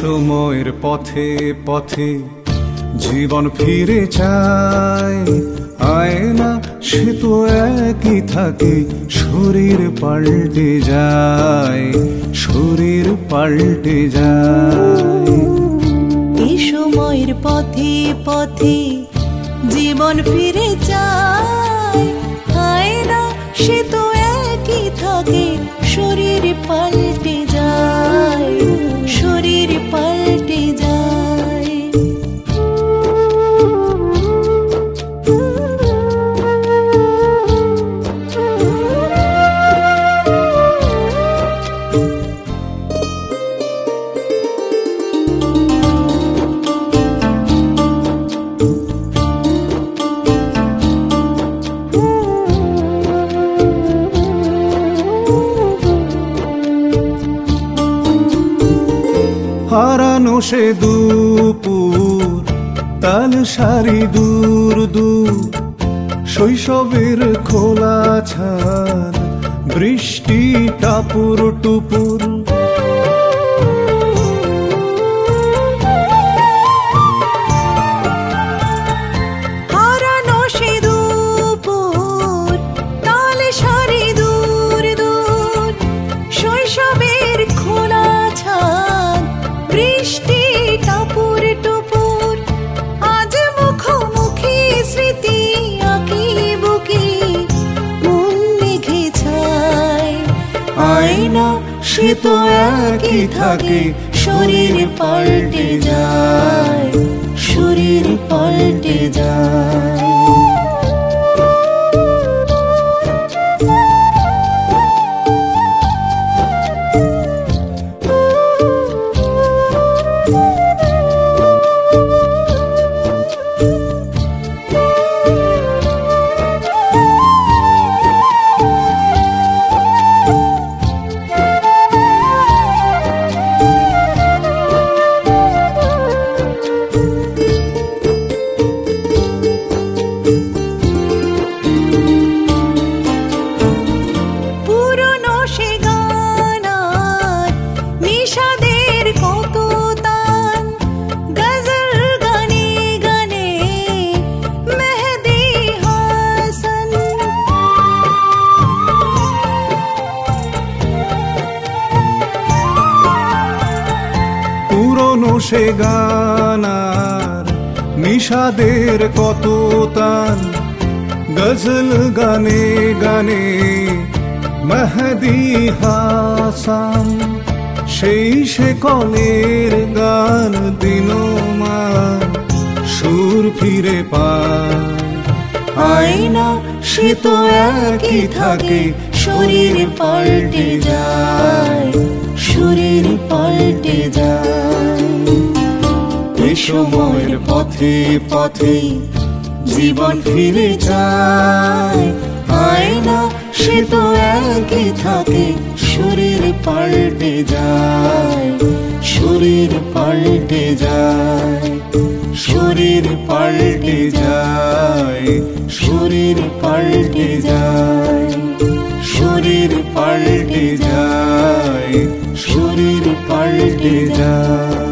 সময়ের পথে পথে জীবন ফিরে যায়, আয়না সে তো একই থাকে, শরীর পাল্টে যায়, শরীর পাল্টে যায়। এই সময়ের পথে পথে জীবন ফিরে যায়, আয়না সে তো একই থাকে, শরীর পাল্টে যায়, শরীর পাল্টে যায়। হারানো সে দুপুর, তালসারি দূর দূর, শৈশবের খোলা ছাদ, বৃষ্টি টাপুর টুপুর। হারানো সে দুপুর, তালসারি দূর দূর, শৈশবের খোলা ছাদ, বৃষ্টি টাপুর টুপুর। আজ মুখোমুখি স্মৃতি আঁকি বুকি মন মেঘে ছায়, আয়না সে তো একই থাকে, শরীর পাল্টে যায়, শরীর পাল্টে যায়। সে গানার নিশাদের কত তান, গজল গানে গানে মেহেদি হাসান। সেই সে কলের গান দিনমান সুর ফিরে পায়, আয়না সে তো একই থাকে, শরীর পাল্টে যায়, শরীর পাল্টে যায়। সময়ের পথে পথে জীবন ফিরে যায়, আয়না সে তো একই থাকে, শরীর পাল্টে যায়, শরীর পাল্টে যায়, শরীর পাল্টে যায়, শরীর পাল্টে যায়, শরীর পাল্টে যায়, শরীর পাল্টে যায়।